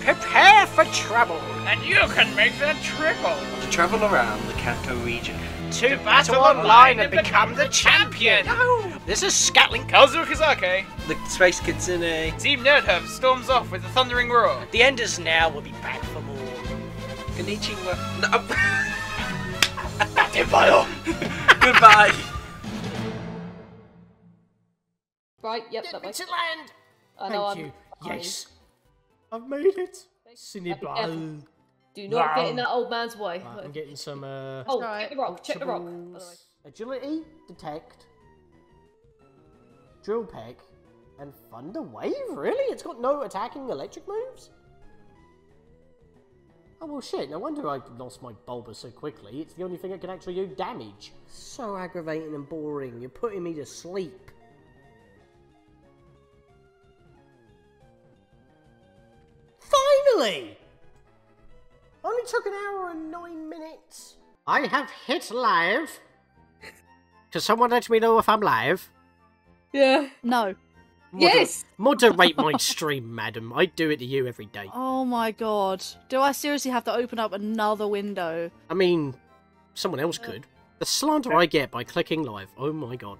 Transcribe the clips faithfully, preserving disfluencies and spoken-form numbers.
Prepare for trouble, and you can make that triple. To travel around the Kanto region. To, to battle, battle online, online and become, become the champion. champion. No. This is Scatlink Ozu Kazake. The Space Kitsune. Team Nerd Herd storms off with a thundering roar. The end is now. We'll be back for more. Konnichiwa. No. Goodbye. Right. Yep. Get that way. To land. I know. Thank I'm you. Fine. Yes. I've made it. Cinnabar. Do not wow. get in that old man's way. Right, I'm getting some. Uh, oh, right. check the rock. Check the rock. Agility, detect, drill peck, and thunder wave. Really? It's got no attacking electric moves. Oh well, shit. No wonder I lost my Bulba so quickly. It's the only thing that can actually do damage. So aggravating and boring. You're putting me to sleep. Finally. Only took an hour and nine minutes. I have hit live. Can someone let me know if I'm live? Yeah. No. Moder yes. Moderate my stream, madam. I do it to you every day. Oh my god. Do I seriously have to open up another window? I mean, someone else could. The slander I get by clicking live. Oh my god.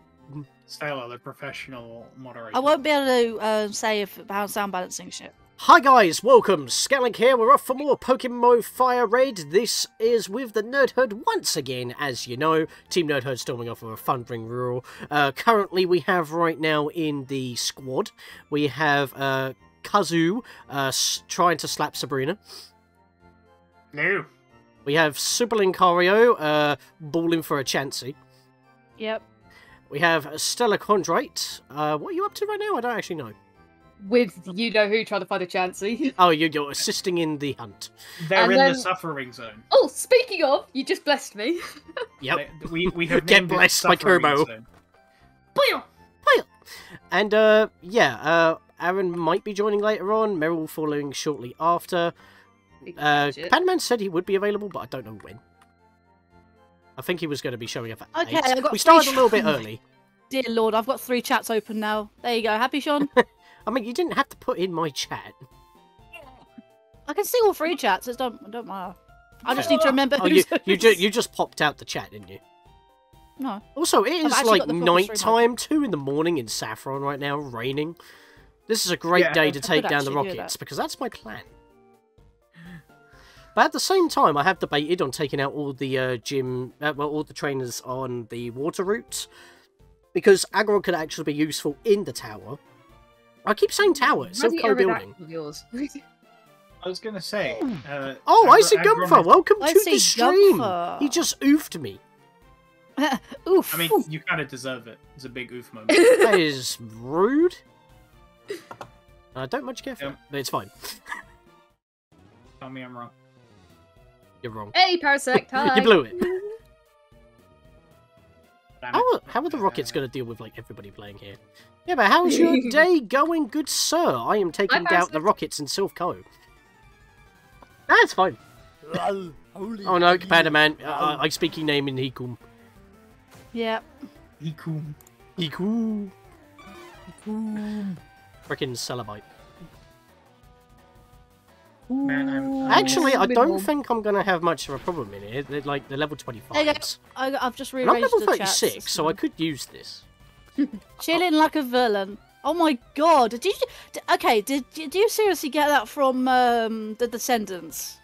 Stellar, the professional moderator. I won't be able to uh, say if about sound balancing shit. Hi guys, welcome, Scatlink here, we're off for more PokéMMO Fire Raid. This is with the Nerd Herd once again, as you know. Team Nerd Herd storming off with a thundering roar. Uh, currently we have right now in the squad, we have uh, Kazu uh, trying to slap Sabrina. No. We have Super Linkario uh, balling for a Chansey. Yep. We have Stellar Chondrite. Uh, what are you up to right now? I don't actually know. With you-know-who trying to find a Chansey. Oh, you're, you're assisting in the hunt. They're and in then... the suffering zone. Oh, speaking of, you just blessed me. Yep. we, we have Get blessed by Kermel. Boil! Boil! And, uh, yeah, uh, Aaron might be joining later on. Meryl following shortly after. Uh, Padman said he would be available, but I don't know when. I think he was going to be showing up at okay, eight. I got we started a little bit early. Dear Lord, I've got three chats open now. There you go. Happy, Sean? I mean, you didn't have to put in my chat. I can see all three chats. It don't don't matter. I just need to remember. Oh, who's you who's. You, ju you just popped out the chat, didn't you? No. Also, it is like night time, two in the morning in Saffron right now, raining. This is a great yeah. day to take down the rockets do because that's my plan. But at the same time, I have debated on taking out all the uh, gym, uh, well, all the trainers on the water route because aggro could actually be useful in the tower. I keep saying towers, Silph Co building. I was going to say... Uh, oh, I see Gumpha! Welcome I to the stream! Gumpha. He just oofed me. Oof. I mean, you kind of deserve it. It's a big oof moment. That is rude. I don't much care for yep. it, but it's fine. Tell me I'm wrong. You're wrong. Hey, Parasect, hi! You blew it. How are, how are the Rockets going to deal with like everybody playing here? Yeah, but how's your day going, good sir? I am taking I out the Rockets in Silph Co. That's fine. Oh, oh no, Padman, oh. uh, I speak your name in Hikum. Yeah. Hikum. Hikum. Hikum. Frickin' Celebite. Man, I'm, I'm actually, I don't warm. think I'm gonna have much of a problem in it. They're like the level twenty-fives. I, I've just rearranged I'm level thirty-six, the so I could use this. Chilling like a villain. Oh my god! Did you? Did, okay, did do you seriously get that from um, the Descendants?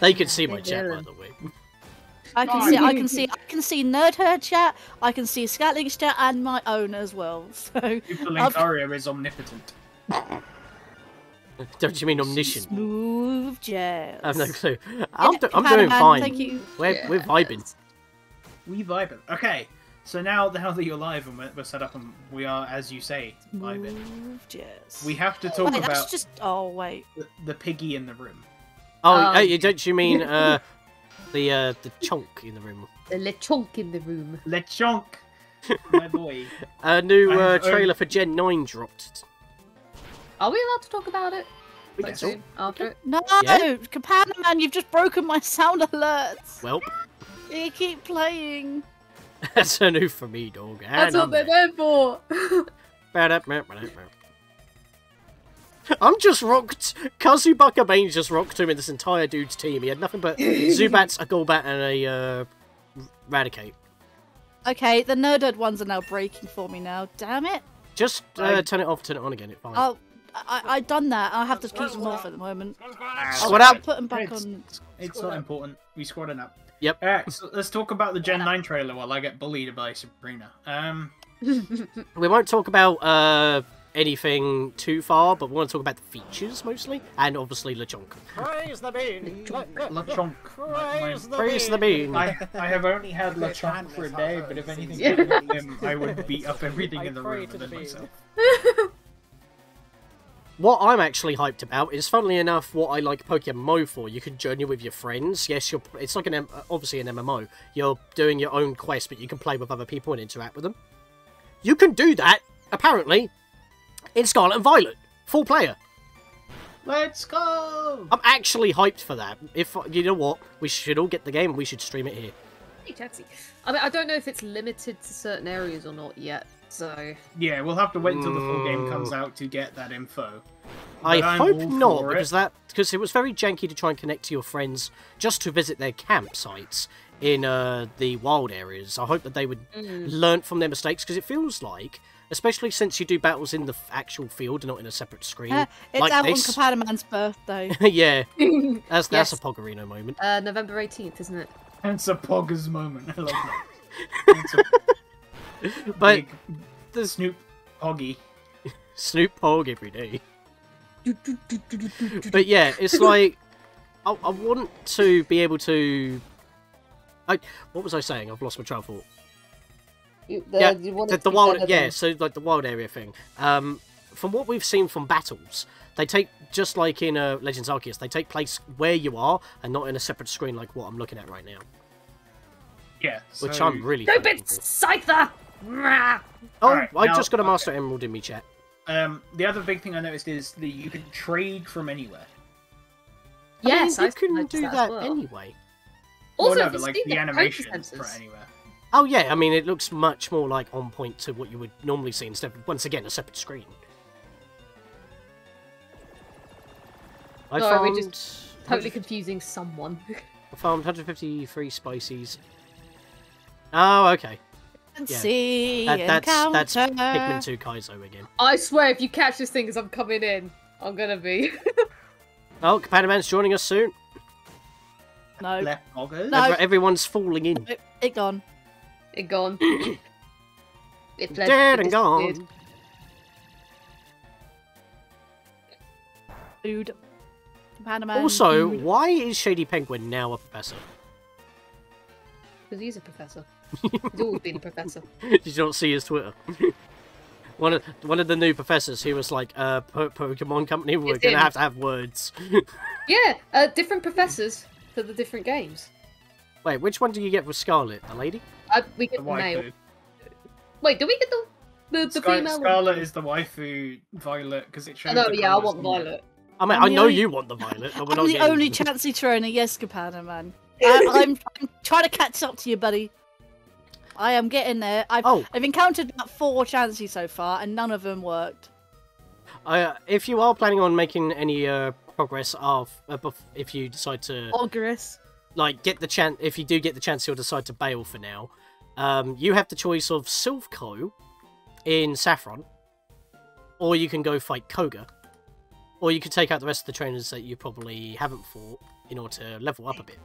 They can see my chat, by the way. I can oh, see. I can see. I can see Nerd Herd chat. I can see Scatling's chat and my own as well. So. Super Linkario is omnipotent. Don't you mean omniscient? Smooth jazz. I have no clue. I'm, do I'm doing fine. Thank you. We're, yes. we're vibing. We vibing. Okay. So now, now that you're live and we're, we're set up and we are, as you say, vibing. Smooth jazz. We have to talk wait, about... That's just... Oh, wait. The, the piggy in the room. Oh, um, oh don't you mean uh, the uh, the chonk in the room? The Lechonk in the room. Lechonk. My boy. A new uh, trailer owned... for Gen nine dropped. Are we allowed to talk about it? Like soon, after it? No, yeah. Padman, you've just broken my sound alerts. Well, you keep playing. That's a new for me, dog. And that's what I'm they're there, there for. I'm just rocked. Kazubaka Bane's just rocked him in this entire dude's team. He had nothing but Zubats, a Golbat, and a uh, Raticate. Okay, the nerded ones are now breaking for me now. Damn it! Just uh, turn it off, turn it on again. It's fine. Oh, I I done that. I have to keep them off at the moment. I'll squad up. Put them back it's, on. It's squad not up. important. We squad it up. Yep. All right, so let's talk about the Gen nine trailer while I get bullied by Sabrina. Um, we won't talk about uh. anything too far, but we want to talk about the features mostly, and obviously Lechonk. Praise the bean! Lechonk. Praise, my, my... Praise the bean! I, I have only had Lechonk for a day, but if anything happened to him, I would beat up everything in the room within myself. What I'm actually hyped about is, funnily enough, what I like PokéMMO for. You can journey with your friends. Yes, you're. It's like an obviously an M M O. You're doing your own quest, but you can play with other people and interact with them. You can do that, apparently, in Scarlet and Violet, full player. Let's go! I'm actually hyped for that. If you know what, we should all get the game. And we should stream it here. Hey, Chansey. I mean, I don't know if it's limited to certain areas or not yet. So yeah, we'll have to wait until mm. the full game comes out to get that info. But I I'm hope not, because it. that because it was very janky to try and connect to your friends just to visit their campsites in uh, the wild areas. I hope that they would mm. learn from their mistakes, because it feels like, especially since you do battles in the actual field and not in a separate screen. Uh, it's like out this. on Kapadaman's birthday. Yeah. That's that's yes. a Poggerino moment. Uh, November eighteenth, isn't it? It's a Poggers moment. I love that. It's a but big the Snoop Poggy. Snoop Pog every day. But yeah, it's like, I, I want to be able to... I, what was I saying? I've lost my trail of thought. You, the, yeah, you the, the wild, yeah so like the wild area thing. Um, from what we've seen from battles, they take, just like in uh, Legends Arceus, they take place where you are and not in a separate screen like what I'm looking at right now. Yeah. So... Which I'm really... Go bit Scyther! Oh, right, I now, just got a Master okay. Emerald in me chat. Um, the other big thing I noticed is that you can trade from anywhere. Yes, I, mean, I couldn't do that, that well. anyway. Also, well, no, but, like, the animations for anywhere. Oh yeah, I mean, it looks much more like on point to what you would normally see instead of, once again, a separate screen. I Sorry, found... we're just totally confusing someone. I found one hundred fifty-three species. Oh, okay. Yeah. See, that, that's, that's Pikmin two Kaizo again. I swear, if you catch this thing as I'm coming in, I'm gonna be... Oh, Kapadaman's joining us soon. No. Left no. Everyone's falling in. It, it gone. It gone. It fled. Dead it and gone. Food. Panaman. Also, Food. Why is Shady Penguin now a professor? Because he's a professor. He's always been a professor. Did you not see his Twitter? One of one of the new professors who was like, uh, Pokemon Company, we're going to have to have words. Yeah, uh, different professors for the different games. Wait, which one do you get with Scarlet? The lady? Uh, we get the, the male. Waifu. Wait, do we get the the, the Scar female? Scarlet one? Is the waifu. Violet, because it shows. Oh, no, yeah, I want Violet. I mean, I'm I know only... you want the Violet. But we're I'm not the getting... only Chansey trainer, yes, Kapana man. I'm, I'm, I'm trying to catch up to you, buddy. I am getting there. I've oh. I've encountered about four Chansey so far, and none of them worked. Uh, if you are planning on making any uh, progress, of uh, if you decide to progress. Like, get the chance, if you do get the chance, you'll decide to bail for now. Um, you have the choice of Silph Co in Saffron, or you can go fight Koga, or you could take out the rest of the trainers that you probably haven't fought in order to level up a bit.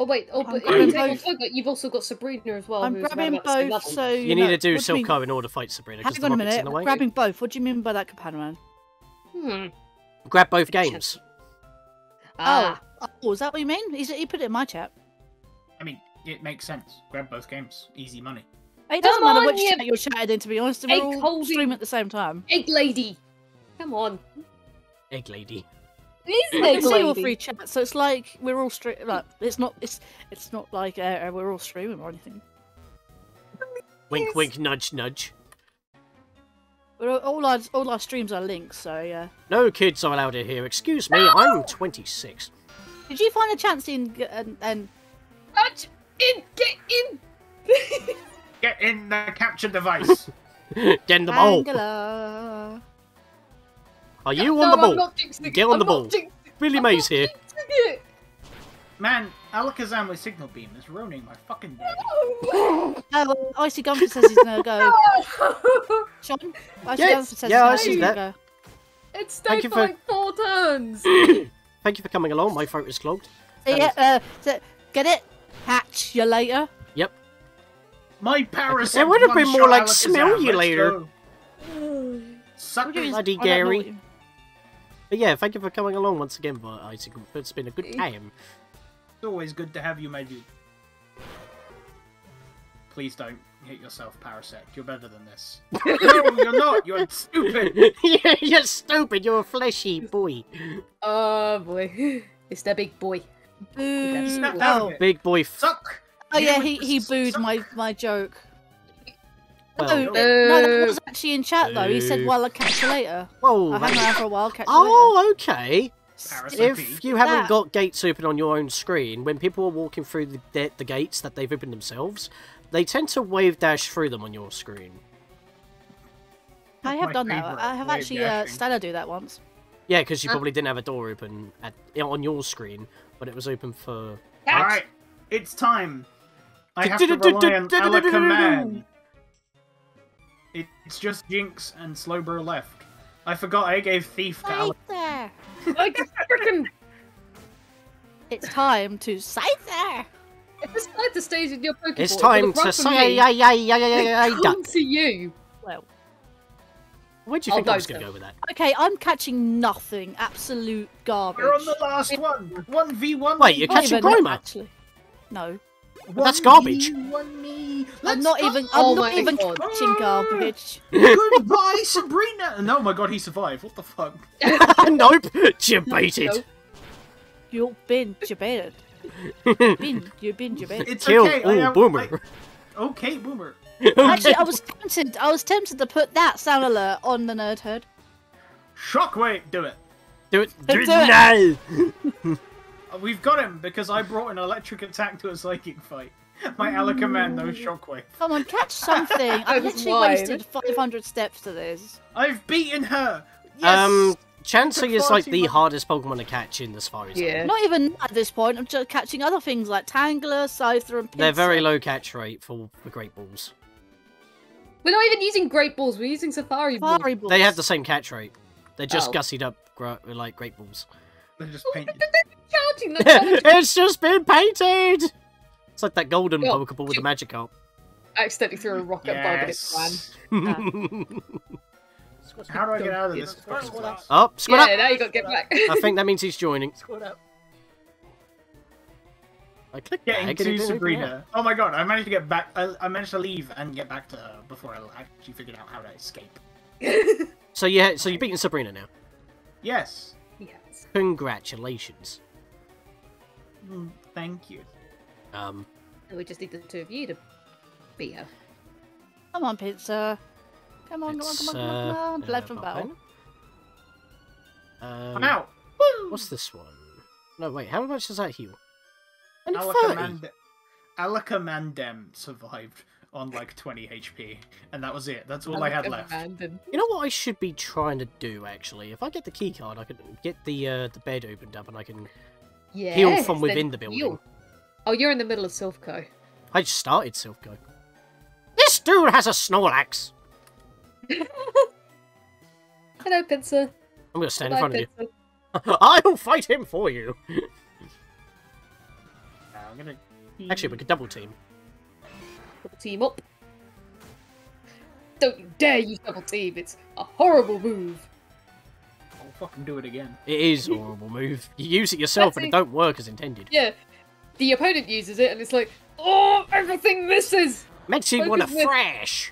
Oh, wait, oh, but if you take Koga, you've also got Sabrina as well. I'm grabbing both, so... You need to do Silph Co in order to fight Sabrina, because the mobbit's in the way. Grabbing both, what do you mean by that, Kapadaman? Hmm. Grab both games. Ah. Oh, is that what you mean? He's, he put it in my chat. I mean, it makes sense. Grab both games. Easy money. It doesn't Come matter which you... chat you're chatted in, to be honest. We're all holding... stream at the same time. Egg lady. Come on. Egg lady. It is egg lady. All three chats, so it's like we're all streaming. Like, it's not. It's it's not like uh, we're all streaming or anything. Wink, wink, nudge, nudge. All, all our all our streams are linked, so yeah. No kids are allowed in here. Excuse me, no! I'm twenty-six. Did you find a Chansey in and and get in get in get in the capture device? Get in the bowl. Are you no, on the ball? I'm not jinxing Get on I'm the ball. Billy I'm Mays here. Man, Alakazam with Signal Beam is ruining my fucking day. No, well, Icy Gumford says he's no go. No. Sean? Icy yeah, Gumford says yeah, he's no go. It stayed for, for like four turns. Thank you for coming along. My throat is clogged. So yeah, uh, so get it? Hatch you later. Yep. My parasite. It would have been more like Alakazam, smell you later. Suck bloody Gary. But yeah, thank you for coming along once again, Icy Gumford. It's been a good time. It's always good to have you, my dude. Please don't hit yourself, Parasect. You're better than this. No, you're not. You're stupid. You're stupid. You're a fleshy boy. Oh boy, it's the big boy. Boo! Oh, big boy. Suck. Oh yeah, he he booed Suck. my my joke. Well, oh, no. no, that was actually in chat though. He said, "Well, I'll catch you later." Whoa. I'll hang around for a while. Catch you oh, later. okay. If you haven't that. got gates open on your own screen, when people are walking through the, the, the gates that they've opened themselves, they tend to wave dash through them on your screen. I have My done that. I have actually uh, Stella do that once. Yeah, because you uh. probably didn't have a door open at, on your screen, but it was open for... All right, it's time. I have to rely on Alakazam. It's just Jinx and Slowbro left. I forgot I gave Thief to Alakazam. Like freaking! It's time to Scyther! If it's time to stay in your Pokeball, it's time to say yeah yeah yeah yeah yeah. Come to you. Well, where do you think I was going to go with that? Okay, I'm catching nothing. Absolute garbage. We're on the last one. One v one. Wait, you're catching Grimer? Actually, no. That's garbage. I'm not even. I'm not even catching garbage. Goodbye, Sabrina. And oh my god, he survived. What the fuck? Nope. Jebaited. You've been jebaited. Been. You've been jebaited. It's okay. Oh, boomer. Okay, boomer. Actually, I was tempted. I was tempted to put that sound alert on the Nerd Herd. Shockwave, do it. Do it. Do it now. We've got him because I brought an electric attack to a psychic fight. My Alakazam shockwave. Come on, catch something! I've literally wide. wasted five hundred steps to this. I've beaten her. Yes. Um, Chansey is like the hardest Pokemon to catch in the Safari Zone. Yeah. Not even at this point. I'm just catching other things like Tangler, Scyther, and Pinsir. They're very low catch rate for the Great Balls. We're not even using Great Balls. We're using Safari Balls. Safari balls. They have the same catch rate. They're just oh. gussied up like Great Balls. They're just painted. Counting, it's just been painted! It's like that golden oh, Pokeball with the Magikarp. I accidentally threw a rock at Bob and it's planned. How do I get out of this? Oh, squat up! Yeah, now you gotta get back. I think that means he's joining. Squat up. I clicked Getting to Sabrina. Oh my god, I managed to get back. I, I managed to leave and get back to her before I actually figured out how to escape. So, yeah, so you're beating Sabrina now? Yes. Yes. Congratulations. Mm, thank you. Um. We just need the two of you to beat her. Come on, Pizza. Come on, come on, come on, come on, come on. Blood from battle. Um, I'm out. Woo! What's this one? No, wait. How much does that heal? Alakazam. Alakazam survived on like twenty H P, and that was it. That's all I had left. You know what I should be trying to do actually? If I get the key card, I can get the uh, the bed opened up, and I can. Yes, heal from within the building. Heal. Oh, you're in the middle of Silph Co. I just started Silph Co. This dude has a Snorlax! Hello, Pincer. I'm gonna stand Hello, in front Pincer. of you. I'll fight him for you! uh, I'm gonna... Actually, we could double team. Double team up. Don't you dare use double team, it's a horrible move. Fucking do it again. It is a horrible move. You use it yourself and it don't work as intended. Yeah. The opponent uses it and it's like, oh, everything misses! Makes you want to thrash!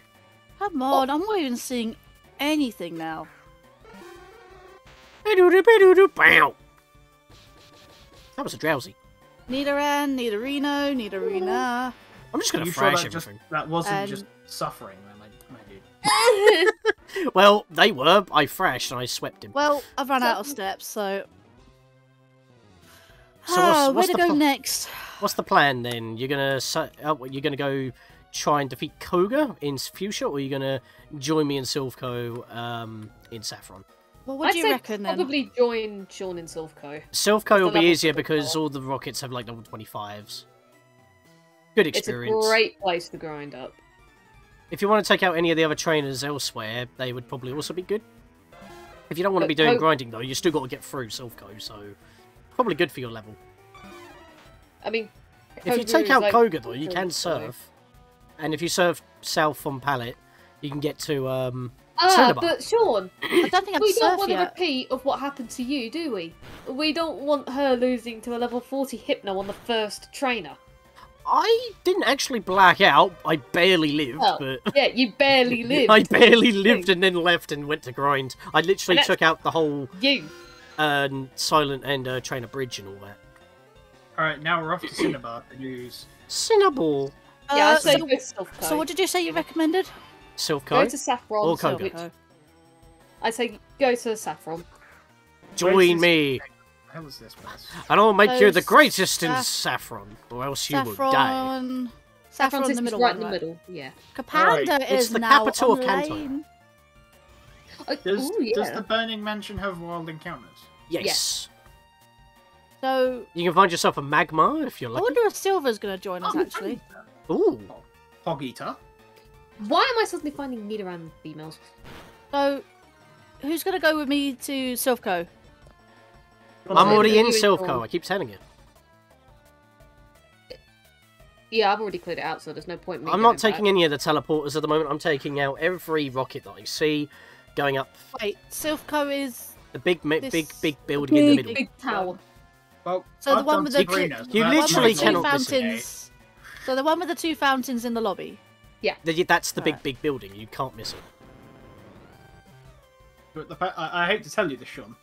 Come on, oh. I'm not even seeing anything now. That was a drowsy. Nidoran, Nidorino, Nidorina. I'm just gonna thrash sure everything. Just, that wasn't um, just suffering, my, my dude. Well, they were. I thrashed and I swept him. Well, I've run out of steps, so... so what's, oh, what's where to go next? What's the plan, then? You're going to uh, you're gonna go try and defeat Koga in Fuchsia, or you're going to join me in Silph Co um, in Saffron? What would I'd you say reckon probably then? Probably join Sean in Silph Co. Silph Co will be easier because all the rockets have like level twenty-fives. Good experience. It's a great place to grind up. If you want to take out any of the other trainers elsewhere, they would probably also be good. If you don't want but to be doing Co grinding though, you still got to get through Silph Co, so probably good for your level. I mean, Koga if you take out like Koga though, you can surf, and if you surf south on Pallet, you can get to um. Ah, Cinnabar. But Sean, I don't think I'd we surf don't want yet. a repeat of what happened to you, do we? We don't want her losing to a level forty Hypno on the first trainer. I didn't actually black out. I barely lived, oh, but yeah, you barely lived. I barely lived and then left and went to grind. I literally took out the whole you um, silent and uh, trainer bridge and all that. All right, now we're off to Cinnabar to use Cinnabar. Yeah, uh, so, so what did you say you recommended? Silph Co. Go to Saffron or Koga. So I say go to Saffron. Join me. How was this place? And I'll make so you the greatest in Saffron, or else you Saffron will die. Saffron, Saffron's the middle right one, in the middle. Yeah. Kapanda right. is it's the now capital online. of Kanto. Does, Ooh, yeah. does the Burning Mansion have wild encounters? Yes. yes. So you can find yourself a magma if you're lucky. I wonder if Silver's going to join us oh, actually. Ooh. Pogita. Why am I suddenly finding need around females? So, who's going to go with me to Silph Co? Well, I'm already in Silph Co, I keep telling you. Yeah, I've already cleared it out, so there's no point in me I'm not taking back. any of the teleporters at the moment. I'm taking out every rocket that I see going up. Wait, Silph Co is... The big, this... big, big building big, in the middle. big tower. Well, so I've the one with the two... You the literally the cannot fountains. So the one with the two fountains in the lobby. Yeah, that's the big, right. big building. You can't miss it. But the fact, I, I hate to tell you this, Sean.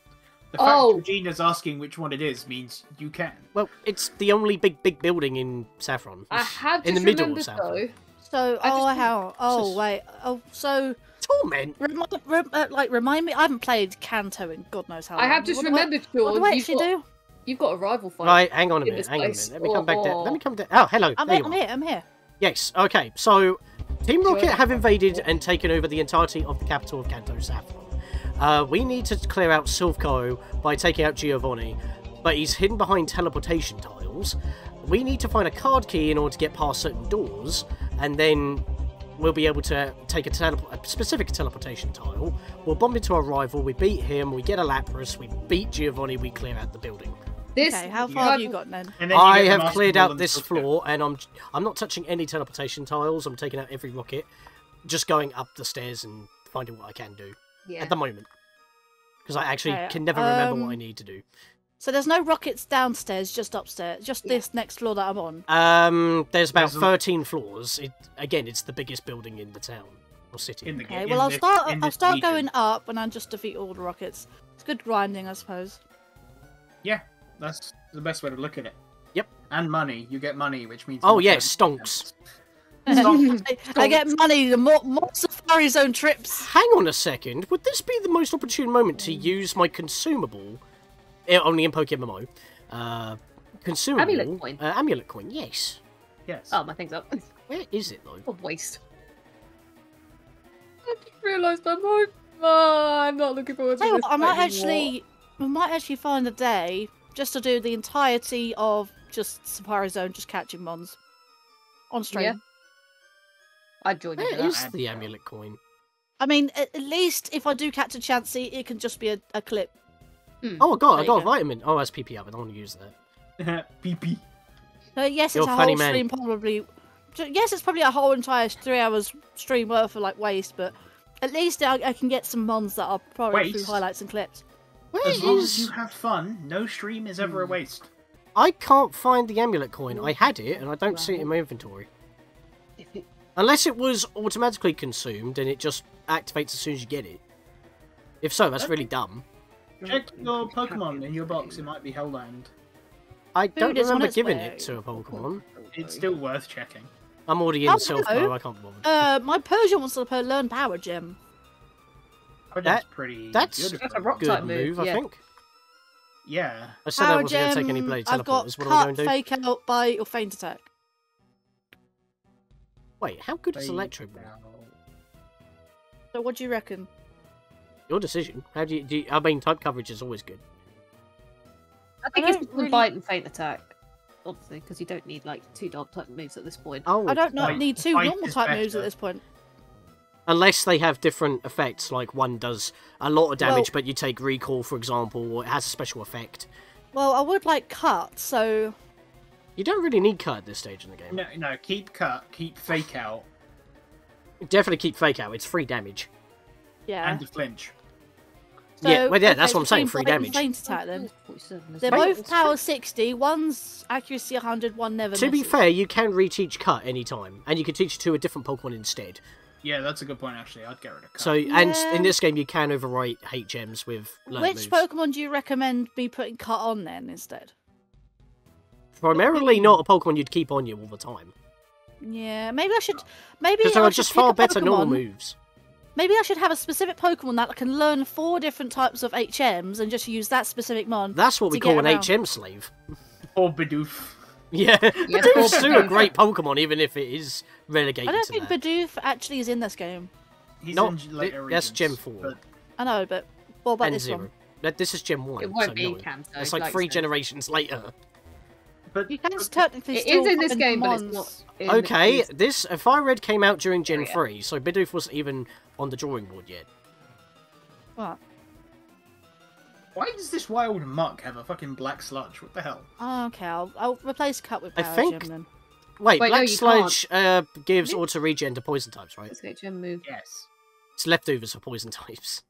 The fact oh. Regina's asking which one it is means you can. Well, it's the only big, big building in Saffron. I have in the middle of Saffron. So, so oh how? Oh just... wait. Oh, so torment. Remi rem uh, like remind me. I haven't played Kanto in God knows how long. I have just what remembered, Sean. What do I actually do? You've got a rival fight. Right, hang on a minute. Hang place. on a minute. Let me oh. come back there. Let me come down. Oh, hello. I'm, here, I'm here. I'm here. Yes. Okay. So. Team Rocket have invaded and taken over the entirety of the capital of Kanto, Saffron. Uh, we need to clear out Silph Co by taking out Giovanni, but he's hidden behind teleportation tiles. We need to find a card key in order to get past certain doors, and then we'll be able to take a, tele a specific teleportation tile. We'll bomb into our rival, we beat him, we get a Lapras, we beat Giovanni, we clear out the building. This okay, how far have you got then? then you I have cleared out this floor, go. and I'm I'm not touching any teleportation tiles. I'm taking out every rocket, just going up the stairs and finding what I can do yeah. at the moment, because I actually okay. can never um, remember what I need to do. So there's no rockets downstairs, just upstairs, just yeah. this next floor that I'm on. Um, there's about there's thirteen a... floors. It, again, it's the biggest building in the town or city. In the okay, well I'll this, start I'll start region. going up, and I'll just defeat all the rockets. It's good grinding, I suppose. Yeah. That's the best way to look at it. Yep. And money. You get money, which means... Oh, yeah, stonks. stonks. I, stonks. I get money. The more, more Safari Zone trips. Hang on a second. Would this be the most opportune moment to use my consumable... Only in PokéMMO. Uh, consumable... Amulet coin. Uh, amulet coin, yes. Yes. Oh, my thing's up. Where is it, though? What waste. I just realised my mode. Oh, I'm not looking forward to hey, this. I might actually... We might actually find a day... Just to do the entirety of just Safari Zone, just catching mons. On stream. Yeah. I'd join you. That is the amulet coin. I mean, at least if I do catch a Chansey, it can just be a, a clip. Mm. Oh, God, I got a vitamin. Oh, that's P P up. I don't want to use that. P P. So, yes, You're it's a whole man. stream probably. Yes, it's probably a whole entire three hours stream worth of like waste, but at least I, I can get some mons that are probably through highlights and clips. Where as long is... as you have fun, no stream is ever a waste. I can't find the amulet coin. I had it, and I don't wow. see it in my inventory. Unless it was automatically consumed, and it just activates as soon as you get it. If so, that's okay. really dumb. Check your Pokemon in your box. It might be Hellland. I don't Food remember giving way. it to a Pokemon. It's still worth checking. I'm already in Silph Co. I can't bother. Uh, my Persian wants to learn Power Gem. That, pretty that's pretty a rock good type move, move yeah. I think. Yeah. I said Power I wasn't going to take any blade teleporters. What am I going to do? Fake out by your feint attack. Wait, how good fake is Electro Ball? So what do you reckon? Your decision. How do you do? You, I mean, type coverage is always good. I think I it's really... bite and faint attack, obviously, because you don't need like two dog type moves at this point. Oh, I don't not need two normal type better. moves at this point. Unless they have different effects, like one does a lot of damage, well, but you take recall, for example, or it has a special effect. Well, I would like cut, so... You don't really need cut at this stage in the game. No, no, keep cut, keep fake out. Definitely keep fake out, it's free damage. Yeah. And the flinch. So, yeah, well, yeah, okay, that's what I'm saying, free damage. Attack, then. They're both power sixty, one's accuracy one hundred, one never To misses. Be fair, you can reteach cut any time, and you can teach it to a different Pokemon instead. Yeah, that's a good point, actually. I'd get rid of cut. So, yeah. And in this game, you can overwrite H Ms with learn moves. Which Pokemon do you recommend be putting cut on, then, instead? Primarily not a Pokemon you'd keep on you all the time. Yeah, maybe I should... Because there are just far better normal moves. Maybe I should have a specific Pokemon that can learn four different types of H Ms and just use that specific mon. That's what we call an H M slave. Or Bidoof. Yeah, yeah. Bidoof's still a great Pokemon, even if it is relegated. I don't to think that. Bidoof actually is in this game. He's Not, in later That's regions, Gen four. But... I know, but what about and this zero. one? This is Gen one. It won't so be no. Kanto. It's like, like three so. generations later. But you can but, technically it still is in this game, mons. But it's not. Okay, the... this if I read came out during Gen oh, yeah. three, so Bidoof wasn't even on the drawing board yet. What? Why does this wild muck have a fucking black sludge? What the hell? Oh, okay, I'll, I'll replace cut with power I think... gem then. Wait, Wait black no, sludge uh, gives auto regen to poison types, right? Let's get gem move. Yes. It's leftovers for poison types.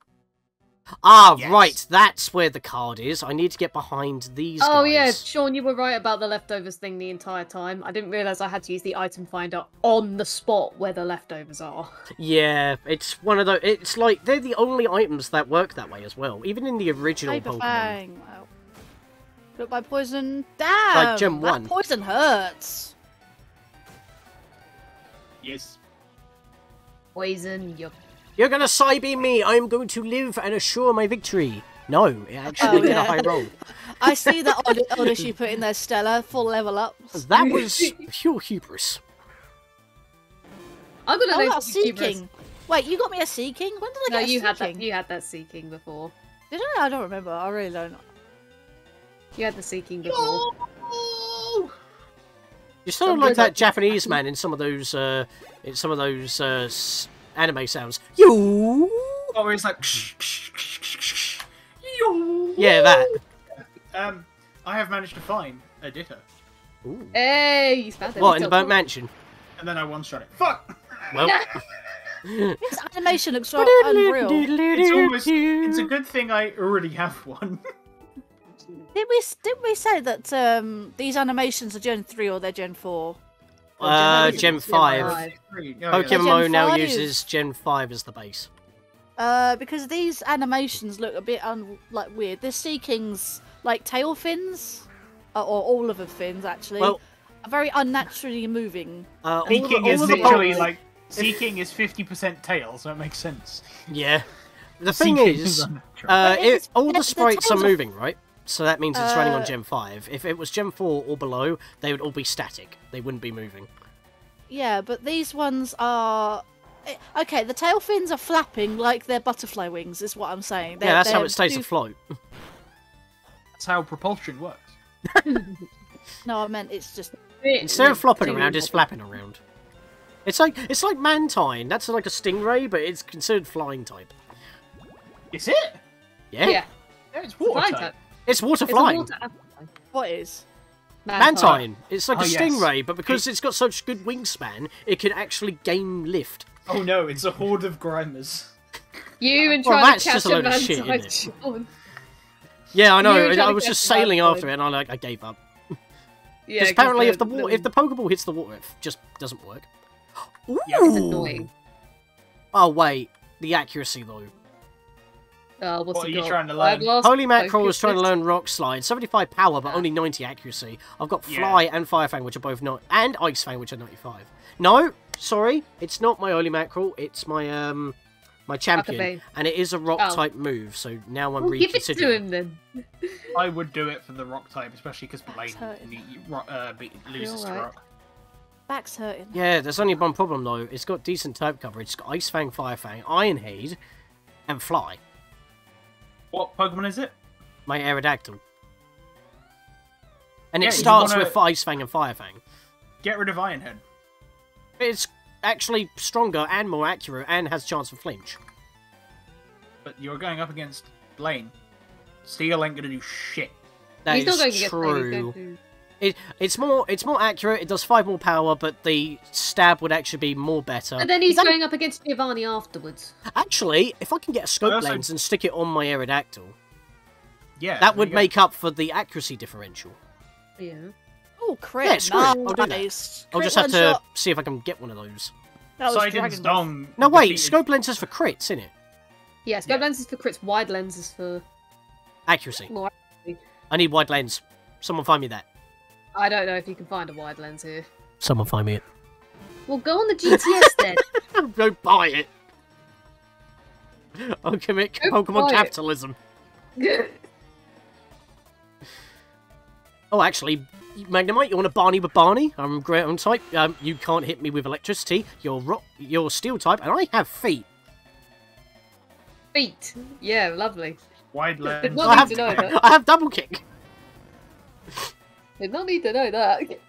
Ah, yes. Right, that's where the card is. I need to get behind these oh, guys. Oh yeah, Sean, you were right about the leftovers thing the entire time. I didn't realise I had to use the item finder on the spot where the leftovers are. Yeah, it's one of those... It's like, they're the only items that work that way as well. Even in the original Paper Pokemon. Fang. Wow. Look, my poison... Damn! Like Gen one. That poison hurts! Yes. Poison, yuck. You're gonna sidebeam me, I'm going to live and assure my victory. No, it actually oh, yeah. did a high roll. I see that oddish you put in there, Stella, full level up. That was pure hubris. I'm gonna oh, know Seaking. Wait, you got me a Seaking? When did I no, get a you Seaking? Had that, you had that Seaking before. Did I? I don't remember, I really don't. You had the Seaking before. No! You sound like that Japanese man in some of those, uh, in some of those, uh, anime sounds. Yo. Oh, it's like. Ksh, ksh, ksh, ksh, ksh. Yo. Yeah, that. Um, I have managed to find a Ditto. Ooh. Hey, you found it. What in the boat mansion? And then I one-shot it. Fuck. Well. This animation looks so unreal. It's almost. It's a good thing I already have one. Did we? Did we say that um these animations are Gen three or they're Gen four? Uh, Gen five. Pokemon now uses Gen five as the base. Uh, because these animations look a bit un like weird. This Seaking's like tail fins, or all of the fins actually, well, are very unnaturally moving. Uh, Seaking is literally like Seaking is fifty percent tail, so it makes sense. Yeah. The thing is, uh, it, all the sprites are moving, right? So that means it's uh, running on Gen five. If it was Gen four or below, they would all be static. They wouldn't be moving. Yeah, but these ones are... Okay, the tail fins are flapping like they're butterfly wings, is what I'm saying. They're, yeah, that's how it stays afloat. That's how propulsion works. No, I meant it's just... Instead of flopping around, it's flapping around. It's like it's like Mantine. That's like a stingray, but it's considered flying type. Is it? Yeah. Yeah, yeah it's water it's type. type. It's water flying. Water... What is? Mantine. Mantine. It's like oh, a stingray, yes. but because it's got such good wingspan, it can actually gain lift. Oh no, it's a horde of Grimers. You and trying well, to catch a Mantine. Shit, yeah, I know. I was just sailing after it, and I like I gave up. Yeah. Because apparently, if the water, if the Pokeball hits the water, it just doesn't work. Ooh. Yeah, it's annoying. Oh wait, the accuracy though. Uh, what's what are you got? trying to learn? Holy Mackerel is trying to learn Rock Slide. seventy-five power, but yeah. only ninety accuracy. I've got Fly yeah. and Fire Fang, which are both not, and Ice Fang, which are ninety-five. No, sorry, it's not my Holy Mackerel. It's my um, my champion, and it is a Rock oh. type move. So now I'm well, reconsidering. Give it to him then. I would do it for the Rock type, especially because Blaine uh, loses to right. Rock. Back's hurting. Yeah, there's only one problem though. It's got decent type coverage. It's got Ice Fang, Fire Fang, Iron Head, and Fly. What Pokemon is it? My Aerodactyl. And yeah, it starts wanna... with Ice Fang and Fire Fang. Get rid of Iron Head. It's actually stronger and more accurate and has a chance for flinch. But you're going up against Blaine. Steel ain't gonna do shit. That He's is not going true. To get It, it's more it's more accurate, it does five more power, but the stab would actually be more better. And then he's that... going up against Giovanni afterwards. Actually, if I can get a scope also... lens and stick it on my Aerodactyl, yeah, that would make up for the accuracy differential. Yeah. Oh, crit. Yeah, screw nice. it. I'll do that. I'll just have to shot. see if I can get one of those. So I didn't dong No, wait, defeated. scope lens is for crits, isn't it? Yeah, scope yeah. lens is for crits, wide lens is for... accuracy. More accuracy. I need wide lens. Someone find me that. I don't know if you can find a wide lens here. Someone find me it. Well, go on the G T S then. Go buy it. I'll commit go Pokemon capitalism. Oh, actually, Magnemite, you want a Barney with Barney? I'm great on type. Um, you can't hit me with electricity. You're rock. You're steel type, and I have feet. Feet. Yeah, lovely. Wide lens. I have, to know that. I have double kick. Did not need to know that.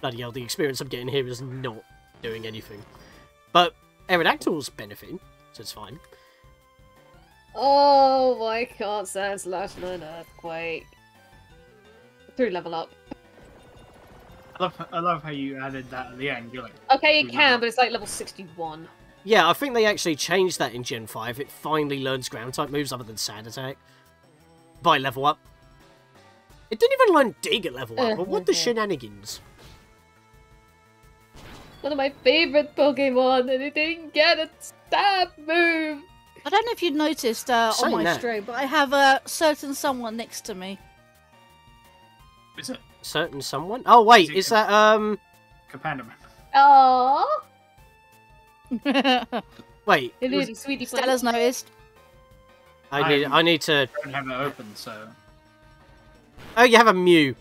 Bloody hell, the experience I'm getting here is not doing anything. But Aerodactyl's benefiting, so it's fine. Oh, why can't Sandslash learn Earthquake? Through level up. I love, I love how you added that at the end. You're like, okay, it can, but it's like level sixty-one. Yeah, I think they actually changed that in Gen five. It finally learns ground-type moves other than Sand Attack. By level up. It didn't even learn Dig at level up, but what the shenanigans? One of my favourite Pokemon, and it didn't get a stab move! I don't know if you'd noticed uh, on my stream, but I have a certain someone next to me. Is it? Certain someone? Oh wait, is, is that, um... Capandaman. Aww! Wait. It is a sweetie pie. Stella's noticed. I need, I need to... I don't have it open, so... Oh, you have a Mew.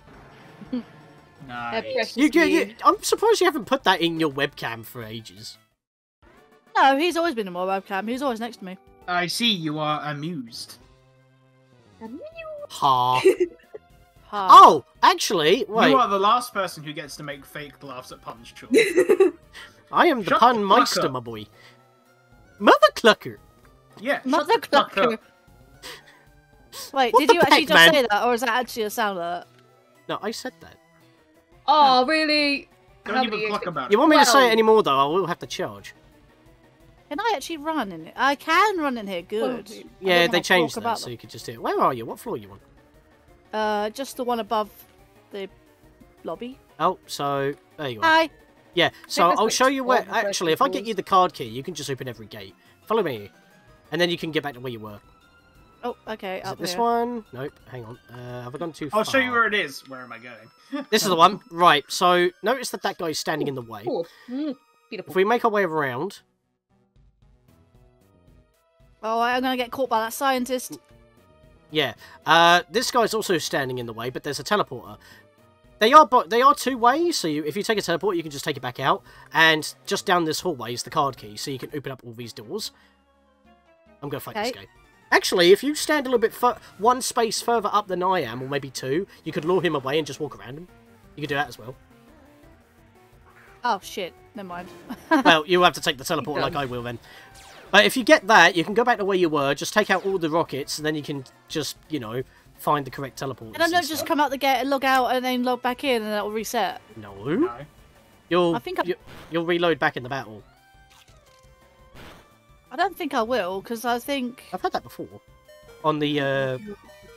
Nice. You, you, you, I'm surprised you haven't put that in your webcam for ages. No, he's always been in my webcam. He's always next to me. I see you are amused. Amused. Ha. Ha. Oh, actually, wait. You are the last person who gets to make fake laughs at Punch. I am the shut pun the meister, my boy. Mother clucker. Yeah. Mother clucker. Wait, what did you actually just say that, or is that actually a sound alert? No, I said that. Oh, no. Really? Don't give a fuck about it. You want me well, to say it anymore, though? I will have to charge. Can I actually run in it? I can run in here, good. Well, yeah, they changed that, so them. you could just do it. Where are you? What floor are you on? Uh, just the one above the lobby. Oh, so, there you are. Hi. Yeah, so I'll show you where, actually, if I get you the card key, you can just open every gate. Follow me, and then you can get back to where you were. Oh, okay. Is up it this one? Nope. Hang on. Uh, have I gone too far? I'll show you where it is. Where am I going? This is the one. Right. So notice that that guy's standing Ooh, in the way. Cool. Mm, if we make our way around. Oh, I'm gonna get caught by that scientist. Yeah. Uh, this guy's also standing in the way, but there's a teleporter. They are, but they are two ways. So you, if you take a teleport, you can just take it back out, and just down this hallway is the card key, so you can open up all these doors. I'm gonna fight okay. this guy. Actually, if you stand a little bit fur one space further up than I am, or maybe two, you could lure him away and just walk around him. You could do that as well. Oh, shit. Never mind. Well, you'll have to take the teleport like I will then. But if you get that, you can go back to where you were, just take out all the rockets, and then you can just, you know, find the correct teleport. And I don't just come out the gate and log out and then log back in and that'll reset. No. no. You'll, I think I... you'll reload back in the battle. I don't think I will, because I think... I've had that before. On the, uh...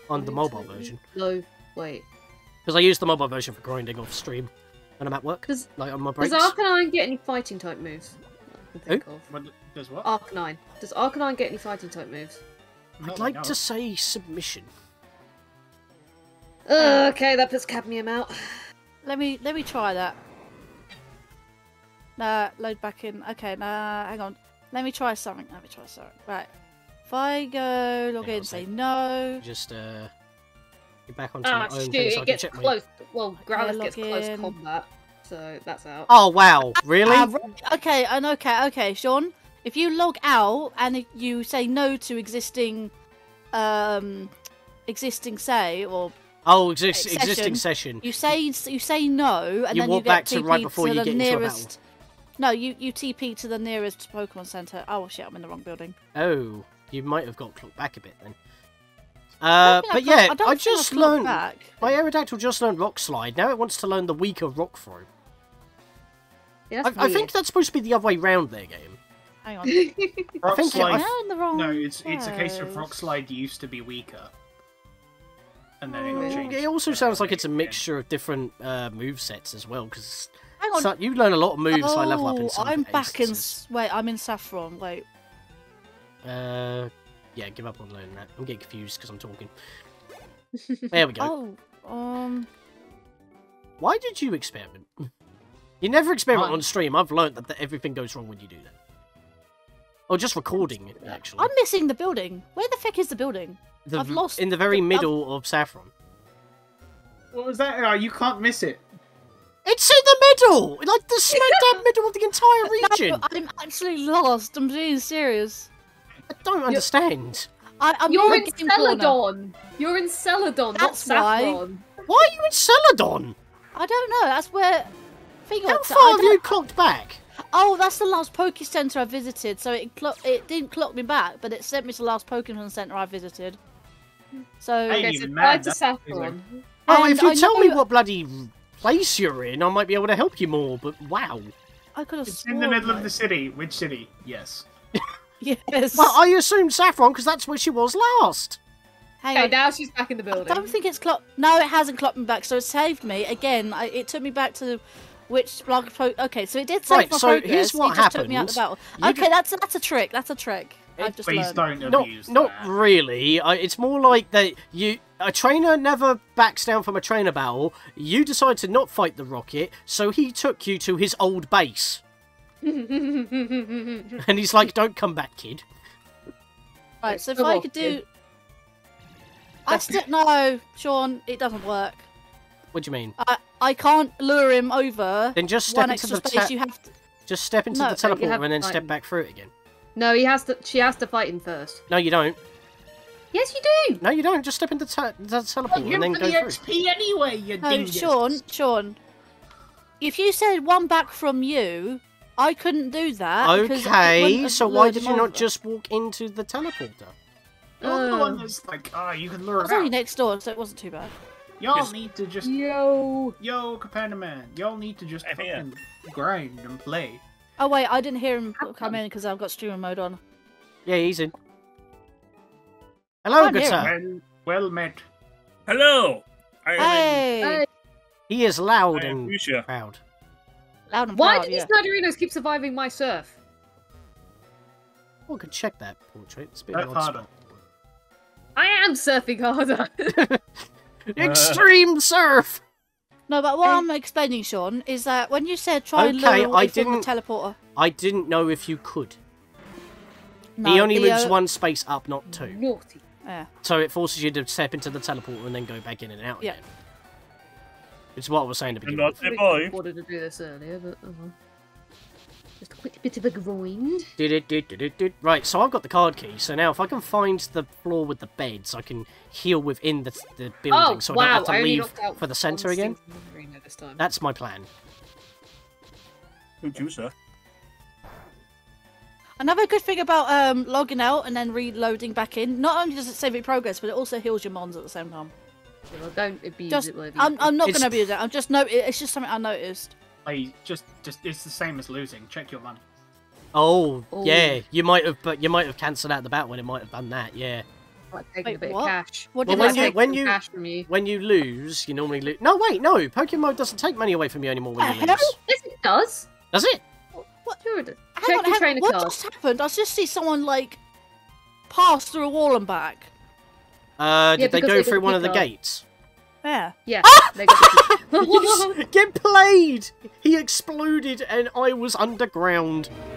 on the mobile version. No, wait. Because I use the mobile version for grinding off stream when I'm at work. Like, on my breaks. Does Arcanine get any fighting type moves? I can think of. What, does what? Arcanine. Does Arcanine get any fighting type moves? I'd like no. to say submission. Uh, okay, that puts cadmium out. Let me, let me try that. Nah, load back in. Okay, nah, hang on. Let me try something. Let me try something. Right. If I go log in and say no. Just uh, get back onto my own thing so I can check my... Close. Well, Growlithe gets close combat, so that's out. Oh wow! Really? Uh, okay. Okay. Okay. Sean, If you log out and you say no to existing, um, existing say or oh, exist, session, existing session, you say you say no, and you then walk you get back T P to right before to you the get nearest. Into a no, you you T P to the nearest Pokemon Center. Oh shit, I'm in the wrong building. Oh, you might have got clocked back a bit then. Uh, but I've yeah, got, I, I just learned back. My Aerodactyl just learned Rock Slide. Now it wants to learn the weaker Rock Throw. Yeah, I, I think that's supposed to be the other way round their game. Hang on. I think slide, it, the wrong no, it's it's a case of Rock Slide used to be weaker, and then oh. it got changed. It also sounds like it's a mixture of different uh, move sets as well. Because so, you learn a lot of moves oh, by level up. In some I'm back instances. in. Wait, I'm in Saffron. Wait. Uh, yeah, give up on learning that. I'm getting confused because I'm talking. There we go. Oh, um. Why did you experiment? You never experiment um, on stream. I've learned that, that everything goes wrong when you do that. Oh, just recording it, actually. I'm missing the building. Where the fuck is the building? The, I've lost... In the very the, middle I've... of Saffron. What was that? Oh, you can't miss it. It's in the middle! Like, the smack dab middle of the entire region! No, I'm actually lost. I'm being serious. I don't You're... understand. I, I'm You're in Celadon. Corner. You're in Celadon, not Saffron. Why. Why are you in Celadon? I don't know. That's where... Think How far have you clocked back? Oh, that's the last Poké Center I visited, so it it didn't clock me back, but it sent me to the last Pokemon Center I visited. So, okay, so mad, to Saffron. Like... Oh, and if you I tell know... me what bloody place you're in, I might be able to help you more, but wow. I could have It's sworn, in the middle though. of the city. Which city? Yes. Yes. Well, I assumed Saffron, because that's where she was last. Hang okay, on. Now she's back in the building. I don't think it's clocked... No, it hasn't clocked me back, so it saved me. Again, I... it took me back to... the... Which blog? Okay, so it did save right, my so progress. Here's what he just happened. Took me out of the battle. Okay, did... that's that's a trick. That's a trick. I've just Please learned. don't abuse not, that. Not really. I, it's more like that. You a trainer never backs down from a trainer battle. You decide to not fight the rocket, so he took you to his old base. And he's like, "Don't come back, kid." Right. So if I could do, I still no, Sean. It doesn't work. What do you mean? I I can't lure him over. Then just step into the space. You have to... Just step into no, the teleporter and then step him. back through it again. No, he has to. She has to fight him first. No, you don't. Yes, you do. No, you don't. Just step into te the teleporter well, and then go the through. X P anyway, you no, dingus. Sean, Sean. If you said one back from you, I couldn't do that. Okay, so why did you not over. just walk into the teleporter? You're uh, the one that's like, ah, oh, you can lure. It was only next door, so it wasn't too bad. Y'all need to just yo yo Capandaman. Y'all need to just fucking grind and play. Oh wait, I didn't hear him come in because I've got streamer mode on. Yeah, he's in. Hello, oh, good sir. Well, well met. Hello. I hey. hey. He is loud and future. proud. Loud and Why proud. Why did yeah. these Sniderinos keep surviving my surf? One could check that portrait. It's a bit of harder. I am surfing harder. Extreme uh. surf. No, but what hey. I'm explaining, Sean, is that when you said try and okay, lure away from the teleporter, I didn't know if you could. No, he only the, moves uh, one space up, not two. Naughty. Yeah. So it forces you to step into the teleporter and then go back in and out yeah. again. It's what I was saying to begin with. I wanted to do this earlier, but uh -huh. just a quick bit of a grind. Did it? Did it? Did Right. So I've got the card key. So now, if I can find the floor with the beds, I can heal within the the building, oh, so I wow. don't have to I leave for the centre again. This time. That's my plan. Good you, sir. Another good thing about um, logging out and then reloading back in. Not only does it save your progress, but it also heals your mons at the same time. Well, don't abuse just, it. Like I'm, I'm not going to abuse it. I'm just no. It's just something I noticed. I just, just it's the same as losing. Check your money. Oh, Ooh. yeah, you might have, but you might have cancelled out the battle when it might have done that. Yeah. Like taking wait, a bit what? of cash. What well, when, you, when, you, cash from you? when you lose, you normally lose. No, wait, no. Pokemon doesn't take money away from you anymore when you lose. Yes, it does. Does it? What? Sure, it does. Check on, your trainer card. What just happened? I just see someone like pass through a wall and back. Uh, yeah, did they go they through one of the gates? Yeah. Yeah. Ah! Get played! He exploded and I was underground.